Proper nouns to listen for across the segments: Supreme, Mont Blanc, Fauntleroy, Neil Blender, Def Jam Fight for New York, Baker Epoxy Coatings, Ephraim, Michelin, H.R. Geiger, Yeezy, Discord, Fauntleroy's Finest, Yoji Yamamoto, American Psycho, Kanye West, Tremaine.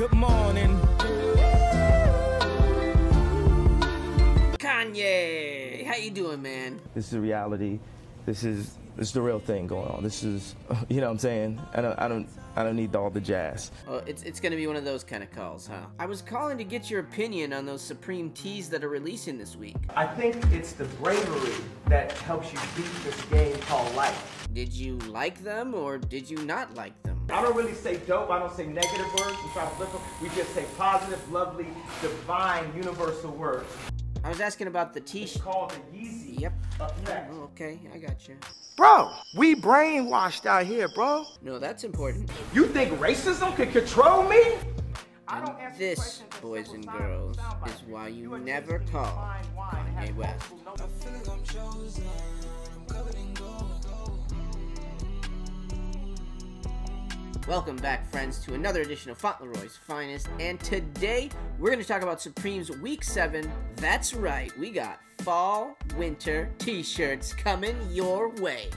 Good morning. Kanye, how you doing, man? This is reality. This is the real thing going on. This is, you know what I'm saying? I don't need all the jazz. Oh, it's gonna be one of those kind of calls, huh? I was calling to get your opinion on those Supreme tees that are releasing this week. I think it's the bravery that helps you beat this game called life. Did you like them or did you not like them? I don't really say dope, I don't say negative words, we try to flip them. We just say positive, lovely, divine, universal words. I was asking about the t-shirt. It's called the Yeezy. Yep. Oh, okay, I got you. Bro, we brainwashed out here, bro. No, that's important. You think racism could control me? I don't answer this, boys and girls, is why you never call Kanye West. I feel like I'm chosen. I'm covered in gold. Welcome back, friends, to another edition of Fauntleroy's Finest, and today we're going to talk about Supreme's Week 7. That's right, we got fall, winter t-shirts coming your way.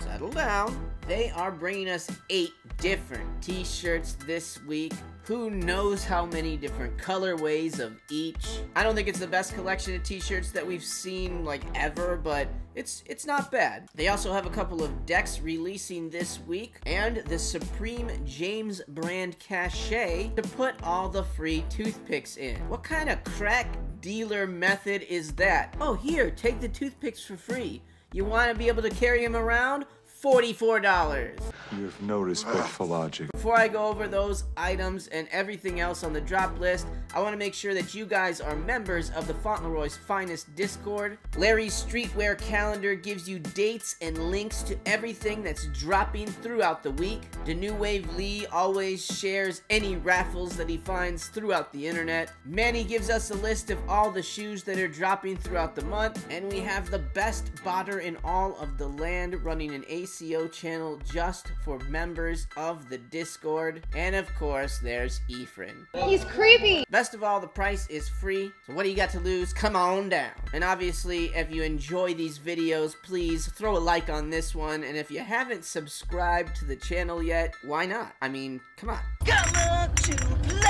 Settle down. They are bringing us 8 different t-shirts this week. Who knows how many different colorways of each. I don't think it's the best collection of t-shirts that we've seen like ever, but it's not bad. They also have a couple of decks releasing this week and the Supreme James brand cachet to put all the free toothpicks in. What kind of crack dealer method is that? Oh, here, take the toothpicks for free. You want to be able to carry them around? $44. You have no respect for logic. Before I go over those items and everything else on the drop list, I want to make sure that you guys are members of the Fauntleroy's Finest Discord. Larry's streetwear calendar gives you dates and links to everything that's dropping throughout the week. The New Wave Lee always shares any raffles that he finds throughout the internet. Manny gives us a list of all the shoes that are dropping throughout the month, and we have the best botter in all of the land running an ACO channel just for members of the Discord. And of course, there's Ephraim. He's creepy! Best of all, the price is free, so what do you got to lose? Come on down! And obviously, if you enjoy these videos, please throw a like on this one, and if you haven't subscribed to the channel yet, why not? I mean, come on. Got to play!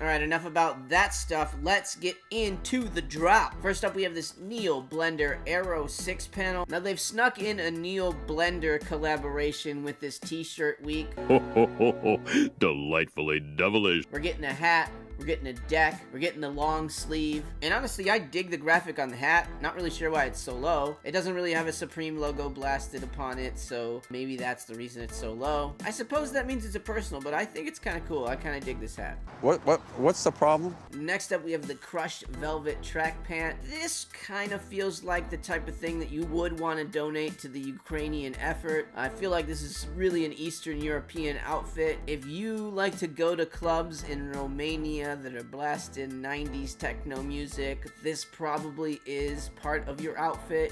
Alright, enough about that stuff. Let's get into the drop. First up, we have this Neil Blender Aero 6 panel. Now, they've snuck in a Neil Blender collaboration with this t-shirt week. Ho, ho, ho, ho. Delightfully devilish. We're getting a hat. We're getting a deck, we're getting the long sleeve, and honestly, I dig the graphic on the hat. Not really sure why it's so low. It doesn't really have a Supreme logo blasted upon it, so maybe that's the reason it's so low. I suppose that means it's a personal, but I think it's kind of cool. I kind of dig this hat. What's the problem? Next up, we have the crushed velvet track pant. This kind of feels like the type of thing that you would want to donate to the Ukrainian effort. I feel like this is really an Eastern European outfit. If you like to go to clubs in Romania that are blasting 90s techno music, this probably is part of your outfit.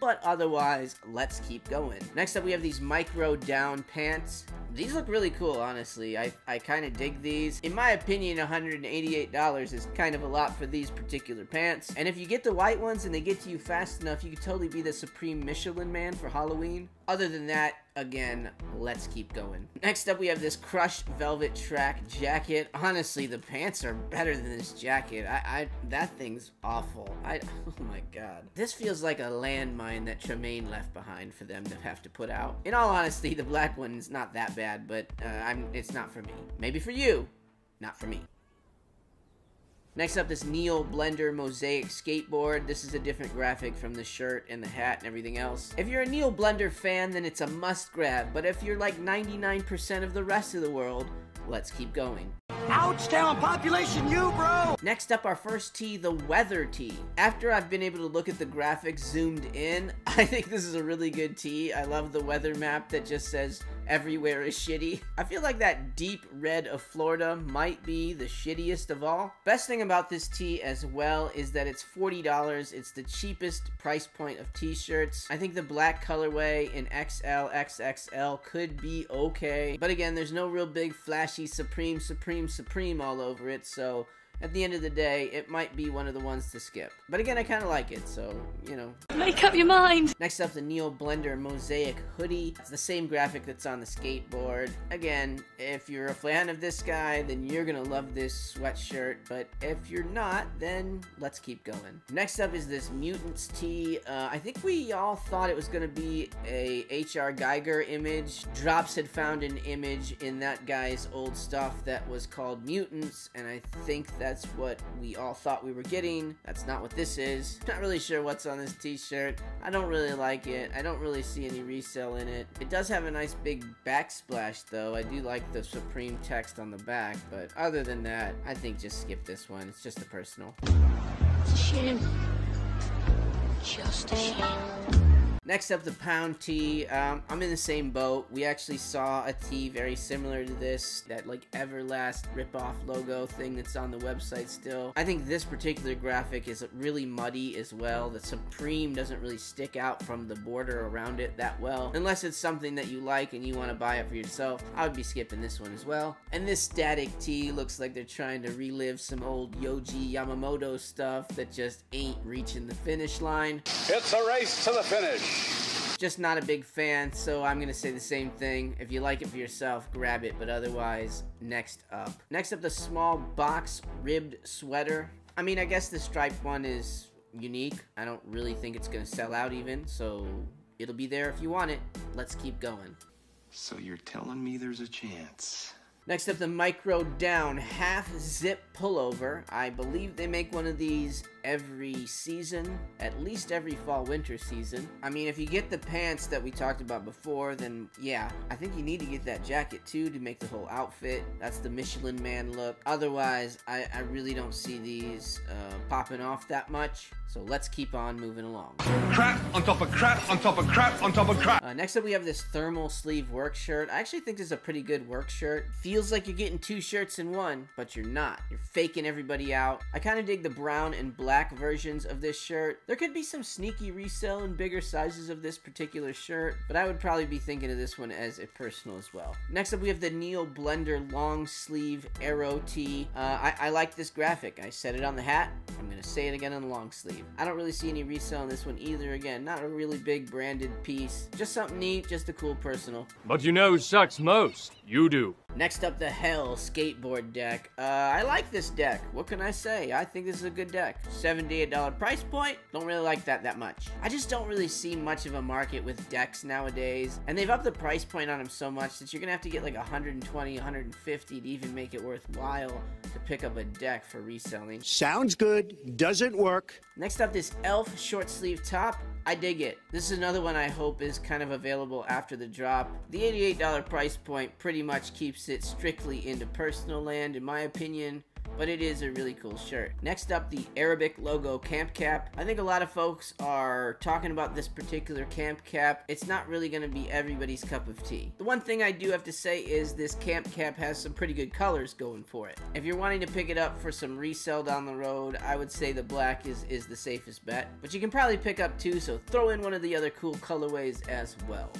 But otherwise, let's keep going. Next up, we have these micro down pants. These look really cool, honestly. I kind of dig these. In my opinion, $188 is kind of a lot for these particular pants. And if you get the white ones and they get to you fast enough, you could totally be the Supreme Michelin man for Halloween. Other than that, again, let's keep going. Next up, we have this crushed velvet track jacket. Honestly, the pants are better than this jacket. That thing's awful. Oh my god. This feels like a landmine that Tremaine left behind for them to have to put out. In all honesty, the black one's not that bad, but it's not for me. Maybe for you, not for me. Next up, this Neil Blender Mosaic Skateboard. This is a different graphic from the shirt and the hat and everything else. If you're a Neil Blender fan, then it's a must grab, but if you're like 99% of the rest of the world, let's keep going. Ouchtown population, you bro! Next up, our first tee, the weather tee. After I've been able to look at the graphics zoomed in, I think this is a really good tee. I love the weather map that just says everywhere is shitty. I feel like that deep red of Florida might be the shittiest of all. Best thing about this tee as well is that it's $40. It's the cheapest price point of t-shirts. I think the black colorway in XL, XXL could be okay. But again, there's no real big flashy Supreme all over it, so at the end of the day, it might be one of the ones to skip. But again, I kind of like it, so, you know. Make up your mind! Next up, the Neil Blender Mosaic Hoodie. It's the same graphic that's on the skateboard. Again, if you're a fan of this guy, then you're gonna love this sweatshirt, but if you're not, then let's keep going. Next up is this Mutants tee. I think we all thought it was gonna be a H.R. Geiger image. Drops had found an image in that guy's old stuff that was called Mutants, and I think that's what we all thought we were getting. That's not what this is. Not really sure what's on this t-shirt. I don't really like it. I don't really see any resale in it. It does have a nice big backsplash though. I do like the Supreme text on the back, but other than that, I think just skip this one. It's just a personal. It's a shame. Just a shame. Next up, the Pound tee. I'm in the same boat. We actually saw a tee very similar to this, that like Everlast ripoff logo thing that's on the website still. I think this particular graphic is really muddy as well. The Supreme doesn't really stick out from the border around it that well. Unless it's something that you like and you want to buy it for yourself, I would be skipping this one as well. And this Static tee looks like they're trying to relive some old Yoji Yamamoto stuff that just ain't reaching the finish line. It's a race to the finish. Just not a big fan, so I'm gonna say the same thing. If you like it for yourself, grab it, but otherwise, next up. Next up, the small box ribbed sweater. I mean, I guess the striped one is unique. I don't really think it's gonna sell out even, so it'll be there if you want it. Let's keep going. So you're telling me there's a chance. Next up, the micro down half zip pullover. I believe they make one of these every season, at least every fall winter season. I mean, if you get the pants that we talked about before, then yeah, I think you need to get that jacket too to make the whole outfit. That's the Michelin man look. Otherwise, I really don't see these popping off that much. So let's keep on moving along. Crap on top of crap on top of crap on top of crap. Next up, we have this thermal sleeve work shirt. I actually think this is a pretty good work shirt. Feels like you're getting two shirts in one, but you're not. You're faking everybody out. I kind of dig the brown and black versions of this shirt. There could be some sneaky resale in bigger sizes of this particular shirt, but I would probably be thinking of this one as a personal as well. Next up, we have the Neil Blender long sleeve arrow tee. I like this graphic. I said it on the hat. I'm gonna say it again on the long sleeve. I don't really see any resale on this one either. Again, not a really big branded piece. Just something neat, just a cool personal. But you know who sucks most? You do. Next up, the Hell skateboard deck. I like this deck. What can I say? I think this is a good deck. $78 price point. Don't really like that much. I just don't really see much of a market with decks nowadays. And they've upped the price point on them so much that you're gonna have to get like 120, 150 to even make it worthwhile to pick up a deck for reselling. Sounds good. Doesn't work. Next up, this Elf short sleeve top. I dig it. This is another one I hope is kind of available after the drop. The $88 price point pretty much keeps it strictly into personal land, in my opinion, but it is a really cool shirt. Next up, the Arabic logo camp cap. I think a lot of folks are talking about this particular camp cap. It's not really gonna be everybody's cup of tea. The one thing I do have to say is this camp cap has some pretty good colors going for it. If you're wanting to pick it up for some resale down the road, I would say the black is the safest bet, but you can probably pick up two, so throw in one of the other cool colorways as well.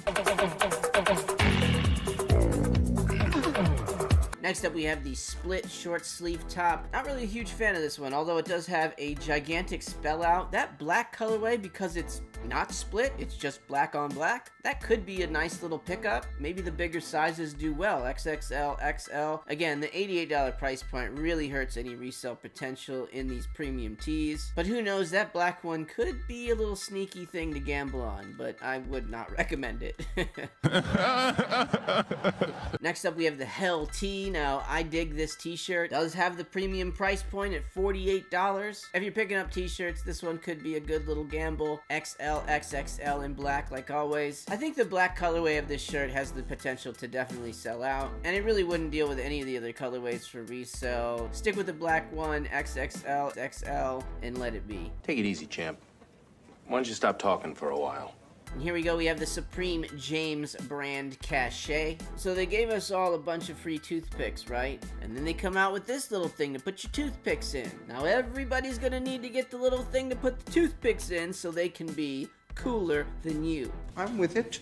Next up, we have the split short sleeve top. Not really a huge fan of this one, although it does have a gigantic spell out. That black colorway, because it's not split, it's just black on black, that could be a nice little pickup. Maybe the bigger sizes do well, XXL, XL. Again, the $88 price point really hurts any resale potential in these premium tees, but who knows, that black one could be a little sneaky thing to gamble on, but I would not recommend it. Next up, we have the Hell tee. Now, I dig this t-shirt. Does have the premium price point at $48. If you're picking up t-shirts, this one could be a good little gamble. XL, XXL in black, like always. I think the black colorway of this shirt has the potential to definitely sell out, and it really wouldn't deal with any of the other colorways for resale. Stick with the black one, XXL, XL, and let it be. Take it easy, champ. Why don't you stop talking for a while? And here we go, we have the Supreme James brand cachet. So they gave us all a bunch of free toothpicks, right? And then they come out with this little thing to put your toothpicks in. Now everybody's gonna need to get the little thing to put the toothpicks in so they can be cooler than you. I'm with it.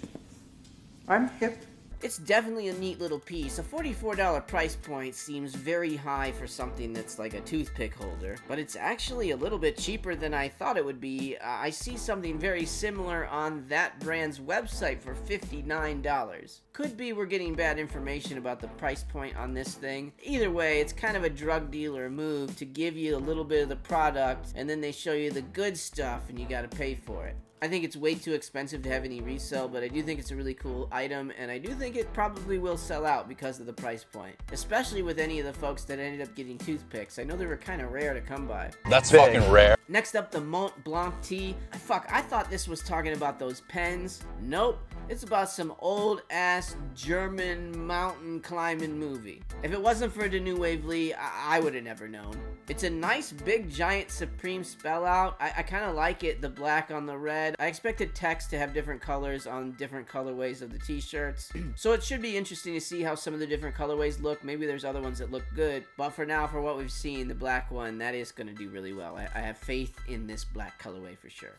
I'm hip. It's definitely a neat little piece. A $44 price point seems very high for something that's like a toothpick holder, but it's actually a little bit cheaper than I thought it would be. I see something very similar on that brand's website for $59. Could be we're getting bad information about the price point on this thing. Either way, it's kind of a drug dealer move to give you a little bit of the product and then they show you the good stuff and you gotta pay for it. I think it's way too expensive to have any resale, but I do think it's a really cool item, and I do think it probably will sell out because of the price point. Especially with any of the folks that ended up getting toothpicks. I know they were kind of rare to come by. That's fucking rare. Next up, the Mont Blanc tea. Fuck, I thought this was talking about those pens. Nope. It's about some old-ass German mountain climbing movie. If it wasn't for the New Wave Lee, I would have never known. It's a nice, big, giant Supreme spell out. I kind of like it, the black on the red. I expected text to have different colors on different colorways of the t-shirts. So it should be interesting to see how some of the different colorways look. Maybe there's other ones that look good. But for now, for what we've seen, the black one, that is going to do really well. I have faith in this black colorway for sure.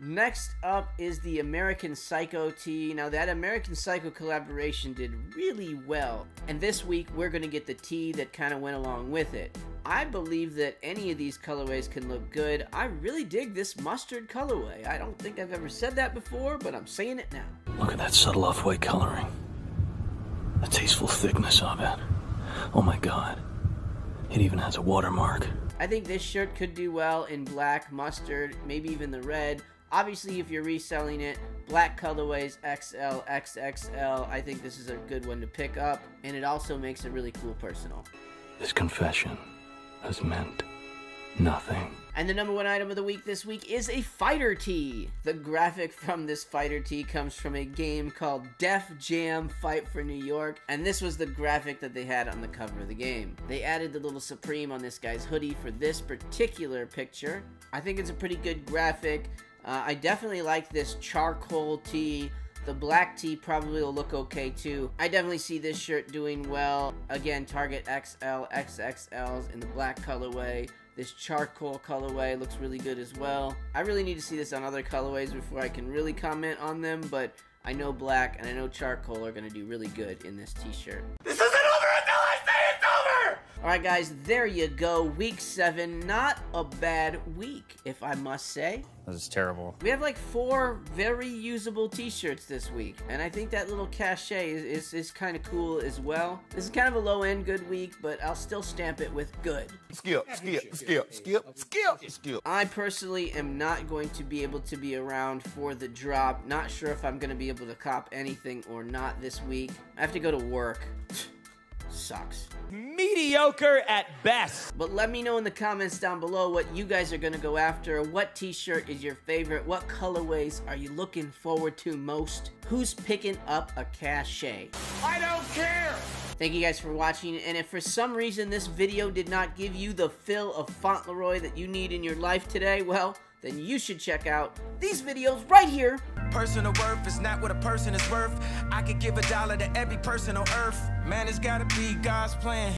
Next up is the American Psycho tee. Now that American Psycho collaboration did really well, and this week we're going to get the tee that kind of went along with it. I believe that any of these colorways can look good. I really dig this mustard colorway. I don't think I've ever said that before, but I'm saying it now. Look at that subtle off-white coloring. The tasteful thickness of it. Oh my god. It even has a watermark. I think this shirt could do well in black, mustard, maybe even the red. Obviously, if you're reselling it, black colorways, XL, XXL, I think this is a good one to pick up, and it also makes it really cool personal. This confession has meant nothing. And the number one item of the week this week is a fighter tee. The graphic from this fighter tee comes from a game called Def Jam Fight for New York, and this was the graphic that they had on the cover of the game. They added the little Supreme on this guy's hoodie for this particular picture. I think it's a pretty good graphic. I definitely like this charcoal tee. The black tee probably will look okay too. I definitely see this shirt doing well. Again, target XL, XXLs in the black colorway. This charcoal colorway looks really good as well. I really need to see this on other colorways before I can really comment on them, but I know black and I know charcoal are gonna do really good in this t-shirt. This isn't over until I say it's over! Alright guys, there you go. Week 7, not a bad week, if I must say. This is terrible. We have like 4 very usable t-shirts this week, and I think that little cachet is kind of cool as well. This is kind of a low-end good week, but I'll still stamp it with good. Skip. I personally am not going to be able to be around for the drop. Not sure if I'm going to be able to cop anything or not this week. I have to go to work. Sucks. Mediocre at best. But let me know in the comments down below what you guys are gonna go after. What t-shirt is your favorite? What colorways are you looking forward to most? Who's picking up a cachet? I don't care! Thank you guys for watching, and if for some reason this video did not give you the fill of Fauntleroy that you need in your life today, well, then you should check out these videos right here. Personal worth is not what a person is worth. I could give $1 to every person on earth. Man, it's gotta be God's plan.